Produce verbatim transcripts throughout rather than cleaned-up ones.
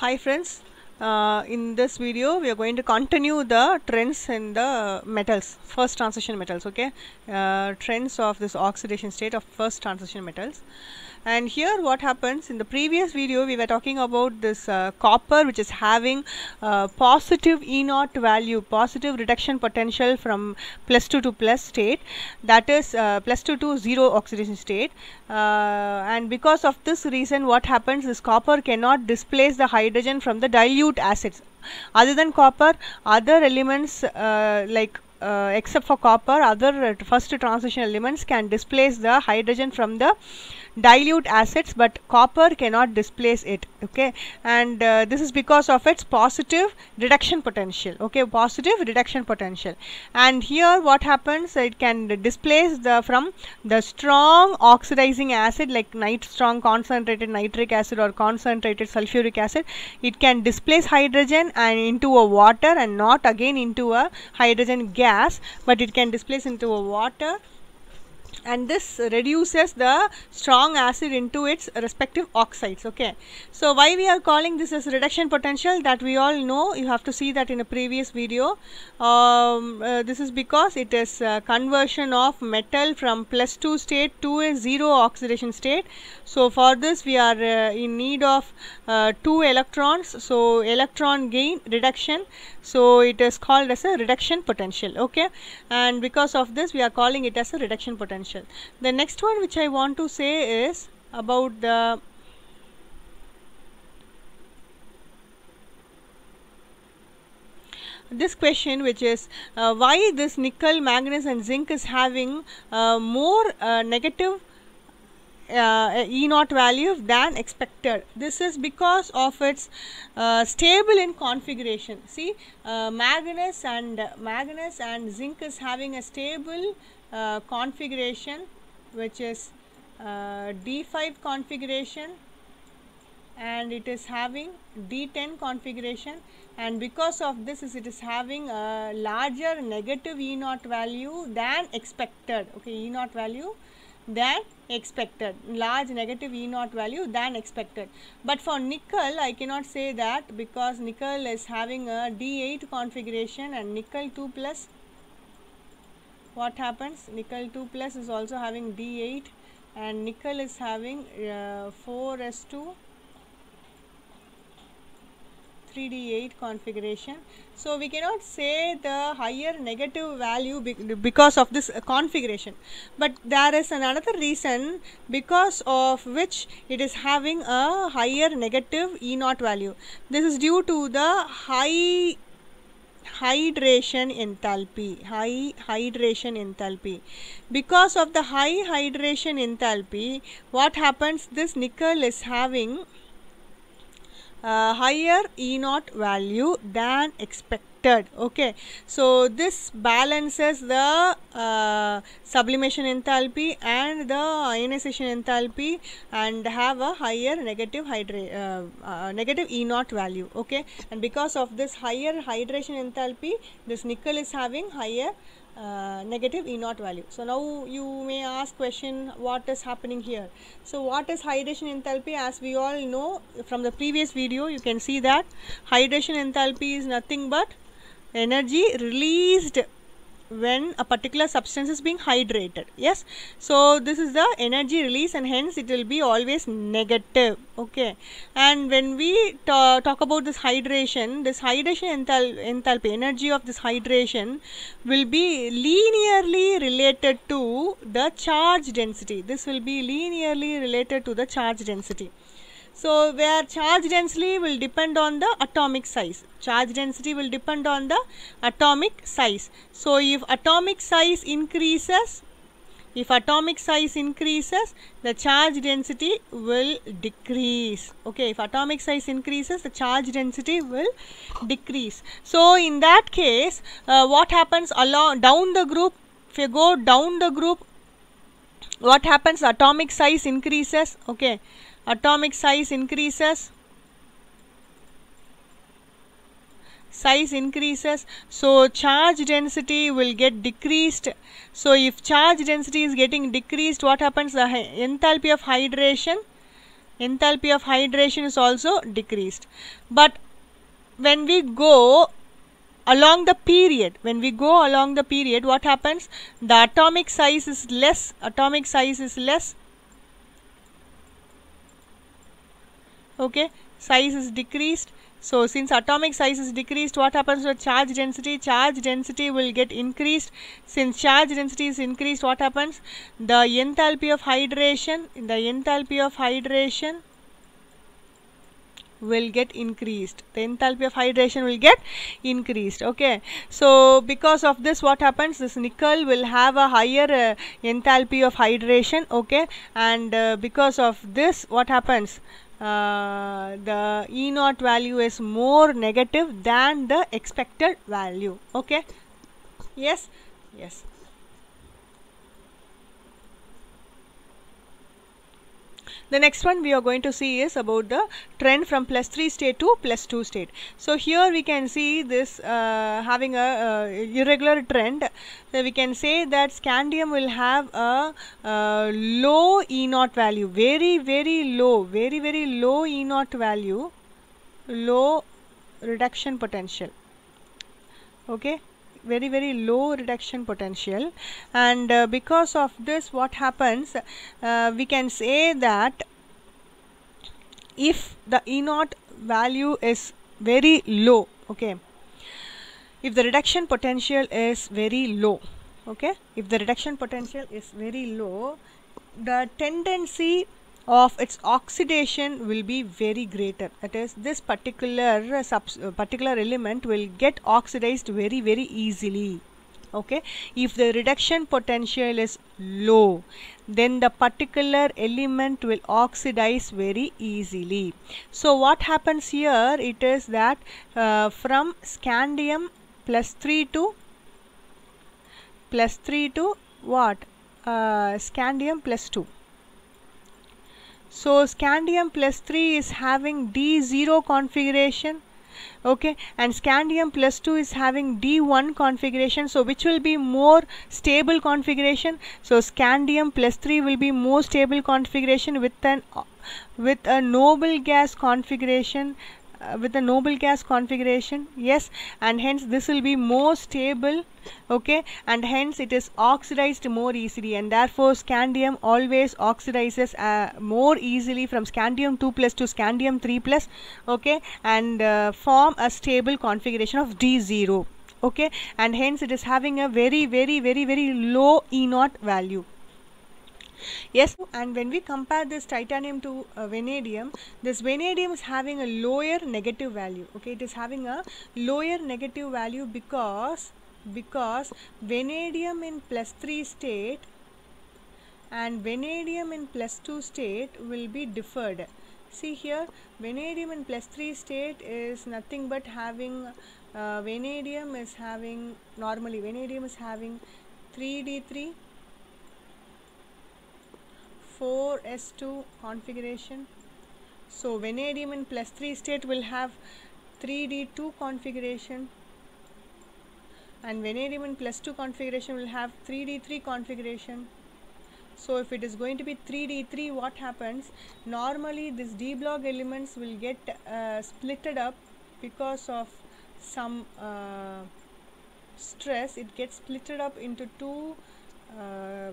Hi friends, uh, in this video we are going to continue the trends in the metals, first transition metals, okay, uh, trends of this oxidation state of first transition metals. And here what happens, in the previous video we were talking about this uh, copper which is having uh, positive E naught value, positive reduction potential from plus two to plus state, that is uh, plus two to zero oxidation state, uh, and because of this reason what happens, this copper cannot displace the hydrogen from the dilute acids. Other than copper, other elements uh, like Uh, except for copper, other first transition elements can displace the hydrogen from the dilute acids, but copper cannot displace it, okay. And uh, this is because of its positive reduction potential, okay, positive reduction potential. And here what happens, it can displace the from the strong oxidizing acid like nit strong concentrated nitric acid or concentrated sulfuric acid. It can displace hydrogen and into a water and not again into a hydrogen gas gas but it can displace into a water, and this reduces the strong acid into its respective oxides, okay. So why we are calling this as reduction potential, that we all know, you have to see that in a previous video. Um, uh, this is because it is uh, conversion of metal from plus two state to a zero oxidation state. So for this we are uh, in need of uh, two electrons, so electron gain reduction, so it is called as a reduction potential, okay. And because of this we are calling it as a reduction potential. The next one which I want to say is about the this question, which is uh, why this nickel, manganese and zinc is having uh, more uh, negative Uh, E naught value than expected. This is because of its uh, stable in configuration. See, uh, manganese and uh, manganese and zinc is having a stable uh, configuration, which is uh, D five configuration, and it is having D ten configuration, and because of this is it is having a larger negative E naught value than expected, okay, E naught value than expected, large negative E naught value than expected. But for nickel I cannot say that, because nickel is having a D eight configuration, and nickel two plus, what happens, nickel two plus is also having D eight, and nickel is having uh, four S two three D eight configuration. So we cannot say the higher negative value because of this configuration, but there is another reason because of which it is having a higher negative E naught value. This is due to the high hydration enthalpy, high hydration enthalpy. Because of the high hydration enthalpy, what happens, this nickel is having Uh, higher E naught value than expected, okay. So this balances the uh, sublimation enthalpy and the ionization enthalpy, and have a higher negative hydra uh, uh, negative E naught value, okay. And because of this higher hydration enthalpy, this nickel is having higher Uh, negative E naught value. So now you may ask question, what is happening here? So what is hydration enthalpy? As we all know from the previous video, you can see that hydration enthalpy is nothing but energy released when a particular substance is being hydrated, yes. So this is the energy release, and hence it will be always negative, okay. And when we ta talk about this hydration, this hydration enthal enthalpy, energy of this hydration will be linearly related to the charge density. This will be linearly related to the charge density. So where charge density will depend on the atomic size, charge density will depend on the atomic size. So if atomic size increases, if atomic size increases, the charge density will decrease, okay. If atomic size increases, the charge density will decrease. So in that case, uh, what happens along down the group, if you go down the group, what happens, atomic size increases, okay, atomic size increases, size increases, so charge density will get decreased. So if charge density is getting decreased, what happens, the enthalpy of hydration Enthalpy of hydration is also decreased. But when we go along the period, when we go along the period, what happens? The atomic size is less, atomic size is less, okay, size is decreased. So since atomic size is decreased, what happens to charge density? Charge density will get increased. Since charge density is increased, what happens? The enthalpy of hydration, the enthalpy of hydration will get increased. The enthalpy of hydration will get increased. Okay, so because of this, what happens? This nickel will have a higher uh, enthalpy of hydration. Okay, and uh, because of this, what happens? Uh, the E naught value is more negative than the expected value. Okay, yes, yes. The next one we are going to see is about the trend from plus three state to plus two state. So here we can see this uh, having a uh, irregular trend. So we can say that scandium will have a uh, low E naught value, very very low, very very low E naught value, low reduction potential. Okay, very very low reduction potential, and uh, because of this, what happens? Uh, we can say that if the E naught value is very low, okay, if the reduction potential is very low, okay, if the reduction potential is very low, the tendency of its oxidation will be very greater. That is, this particular sub particular element will get oxidized very very easily. Okay, if the reduction potential is low, then the particular element will oxidize very easily. So what happens here? It is that uh, from scandium plus three to plus three to what? Uh, scandium plus two. So scandium plus three is having d zero configuration, okay, and scandium plus two is having d one configuration. So which will be more stable configuration? So scandium plus three will be more stable configuration with an with a noble gas configuration, uh, with a noble gas configuration, yes, and hence this will be more stable, okay, and hence it is oxidized more easily, and therefore scandium always oxidizes uh, more easily from scandium two plus to scandium three plus, okay, and uh, form a stable configuration of d zero, okay, and hence it is having a very very very very low E naught value. Yes, and when we compare this titanium to uh, vanadium, this vanadium is having a lower negative value. Okay, it is having a lower negative value because because vanadium in plus three state and vanadium in plus two state will be differed. See here, vanadium in plus three state is nothing but having uh, vanadium is having normally vanadium is having three d three four s two configuration. So vanadium in plus three state will have three d two configuration, and vanadium in plus two configuration will have three d three configuration. So if it is going to be three d three, what happens? Normally this d block elements will get uh, splitted up because of some uh, stress. It gets splitted up into two uh,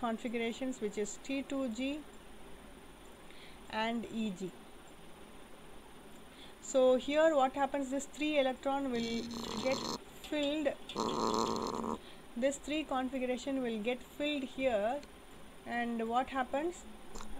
configurations, which is T two G and E G. So here what happens? This three electron will get filled, this three configuration will get filled here, and what happens?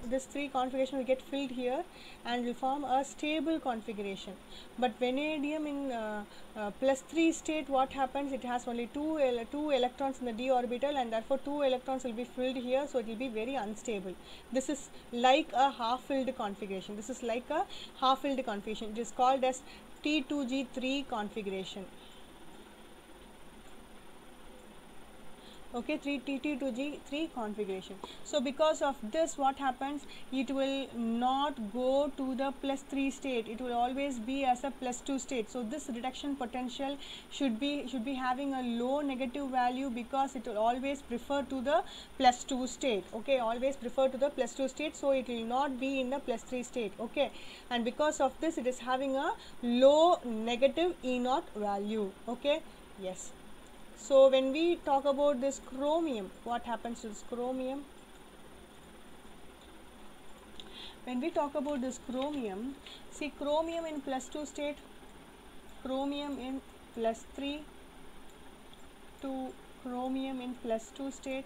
This three configuration will get filled here and will form a stable configuration. But vanadium in uh, uh, plus three state, what happens? It has only two, ele two electrons in the d orbital, and therefore two electrons will be filled here, so it will be very unstable. This is like a half filled configuration. This is like a half filled configuration. It is called as T two G three configuration. okay, three T T to G three configuration. So because of this, what happens, it will not go to the plus three state, it will always be as a plus two state. So this reduction potential should be should be having a low negative value, because it will always prefer to the plus two state, okay, always prefer to the plus two state. So it will not be in the plus three state, okay, and because of this it is having a low negative E naught value, okay. Yes. So when we talk about this chromium, what happens to this chromium? When we talk about this chromium, see, chromium in plus two state, chromium in plus three to chromium in plus two state,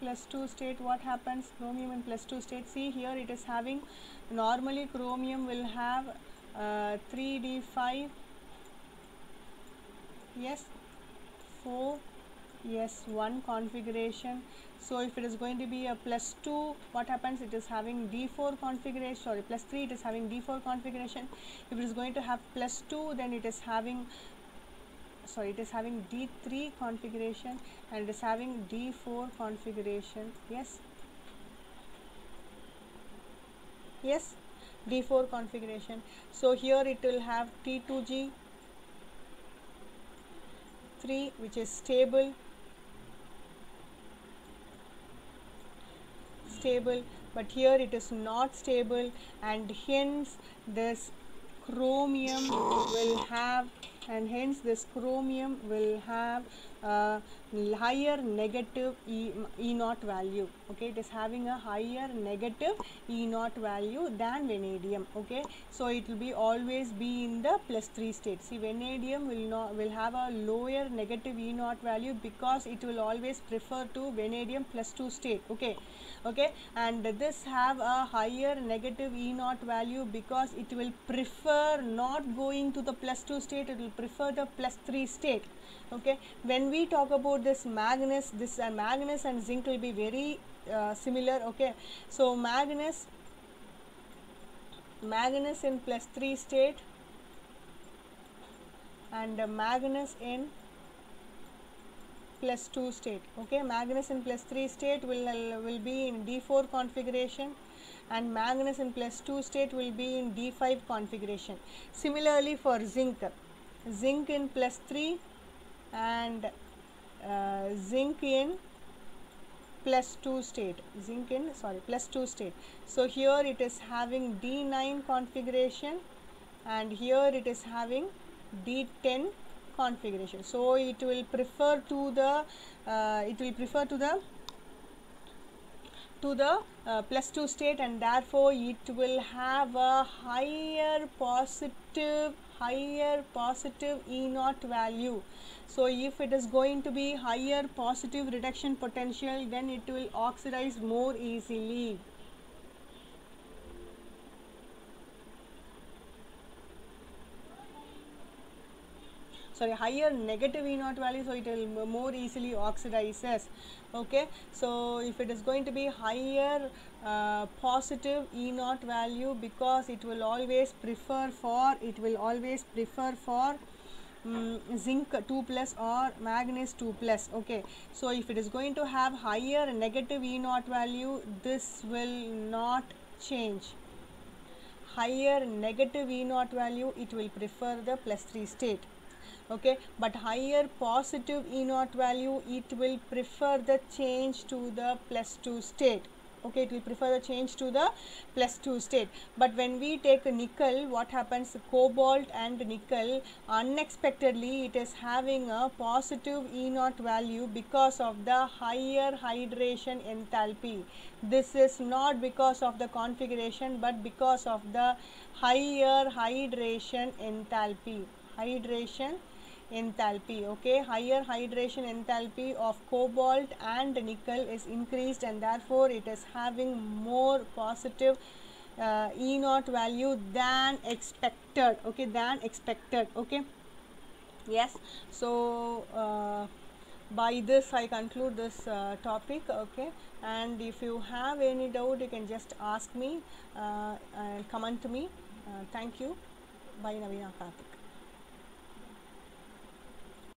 plus two state, what happens? Chromium in plus two state, see here it is having, normally chromium will have uh, three D five, yes, four, yes, one configuration. So if it is going to be a plus two, what happens, it is having D four configuration, sorry, plus three, it is having D four configuration. If it is going to have plus two, then it is having, sorry, it is having D three configuration, and it is having D four configuration, yes, yes, D four configuration. So here it will have T two G, three, which is stable, stable, but here it is not stable, and hence this chromium will have, and hence this chromium will have a higher negative E, E naught value, okay, it is having a higher negative E naught value than vanadium, okay. So it will be always be in the plus three state. See, vanadium will not will have a lower negative E naught value, because it will always prefer to vanadium plus two state, okay, okay, and this have a higher negative E naught value, because it will prefer not going to the plus two state, it will prefer the plus three state, okay. When we talk about this manganese, this uh, manganese and zinc will be very uh, similar, okay. So manganese, manganese in plus three state, and uh, manganese in plus two state, okay. Manganese in plus three state will uh, will be in D four configuration, and manganese in plus two state will be in D five configuration. Similarly for zinc, zinc in plus three and uh, zinc in plus two state, zinc in sorry plus two state. So here it is having D nine configuration, and here it is having D ten configuration. So it will prefer to the uh, it will prefer to the to the uh, plus two state, and therefore it will have a higher positive higher positive E naught value. So if it is going to be higher positive reduction potential, then it will oxidize more easily. Sorry, higher negative E naught value, so it will more easily oxidizes, okay. So if it is going to be higher uh, positive E naught value, because it will always prefer for, it will always prefer for um, zinc two plus or manganese two plus, okay. So if it is going to have higher negative E naught value, this will not change. Higher negative E naught value, it will prefer the plus three state, okay, but higher positive E naught value, it will prefer the change to the plus two state, okay, it will prefer the change to the plus two state. But when we take a nickel, what happens, cobalt and nickel, unexpectedly it is having a positive E naught value because of the higher hydration enthalpy. This is not because of the configuration, but because of the higher hydration enthalpy, hydration enthalpy, okay, higher hydration enthalpy of cobalt and nickel is increased, and therefore it is having more positive uh, E naught value than expected, okay, than expected, okay. Yes, so uh, by this I conclude this uh, topic, okay, and if you have any doubt, you can just ask me, uh, and comment to me. Uh, thank you. By Naveena Karthick.